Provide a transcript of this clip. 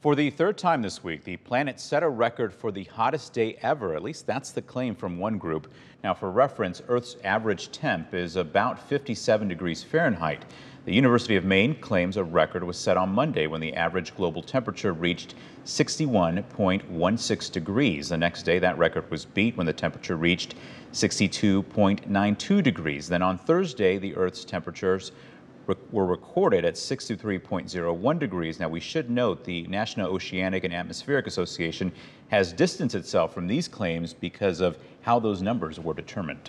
For the third time this week, the planet set a record for the hottest day ever. At least that's the claim from one group. Now, for reference, Earth's average temp is about 57 degrees Fahrenheit. The University of Maine claims a record was set on Monday when the average global temperature reached 61.16 degrees. The next day, that record was beat when the temperature reached 62.92 degrees. Then on Thursday, the Earth's temperatures were recorded at 63.01 degrees. Now, we should note the National Oceanic and Atmospheric Association has distanced itself from these claims because of how those numbers were determined.